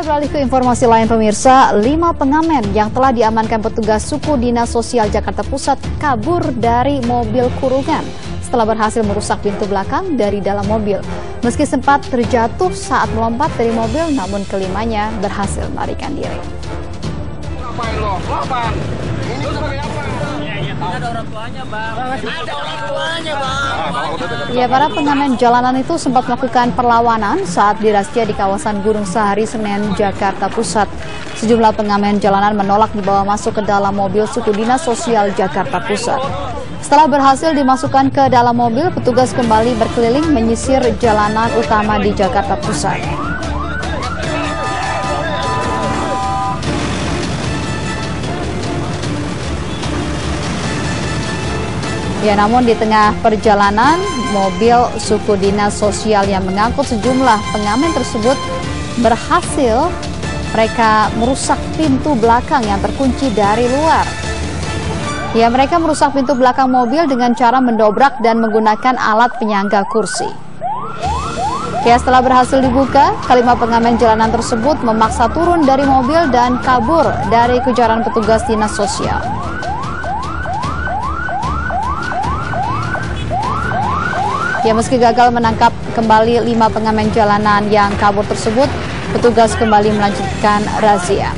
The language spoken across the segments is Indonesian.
Kita beralih ke informasi lain pemirsa, 5 pengamen yang telah diamankan petugas Suku Dinas Sosial Jakarta Pusat kabur dari mobil kurungan setelah berhasil merusak pintu belakang dari dalam mobil. Meski sempat terjatuh saat melompat dari mobil, namun kelimanya berhasil melarikan diri. Ngapain lo? Ngapain? Ini sebagai apa? Ada orang tuanya, Bang. Ada orang tuanya, Bang. Ya, para pengamen jalanan itu sempat melakukan perlawanan saat dirazia di kawasan Gunung Sahari, Senen, Jakarta Pusat. Sejumlah pengamen jalanan menolak dibawa masuk ke dalam mobil Suku Dinas Sosial Jakarta Pusat. Setelah berhasil dimasukkan ke dalam mobil, petugas kembali berkeliling menyisir jalanan utama di Jakarta Pusat. Ya, namun di tengah perjalanan, mobil Suku Dinas Sosial yang mengangkut sejumlah pengamen tersebut berhasil mereka merusak pintu belakang yang terkunci dari luar. Ya, mereka merusak pintu belakang mobil dengan cara mendobrak dan menggunakan alat penyangga kursi. Ya, setelah berhasil dibuka, kelima pengamen jalanan tersebut memaksa turun dari mobil dan kabur dari kejaran petugas Dinas Sosial. Ya, meski gagal menangkap kembali 5 pengamen jalanan yang kabur tersebut, petugas kembali melanjutkan razia.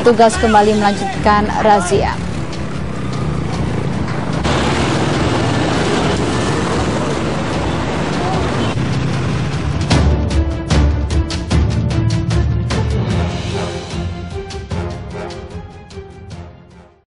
Petugas kembali melanjutkan razia.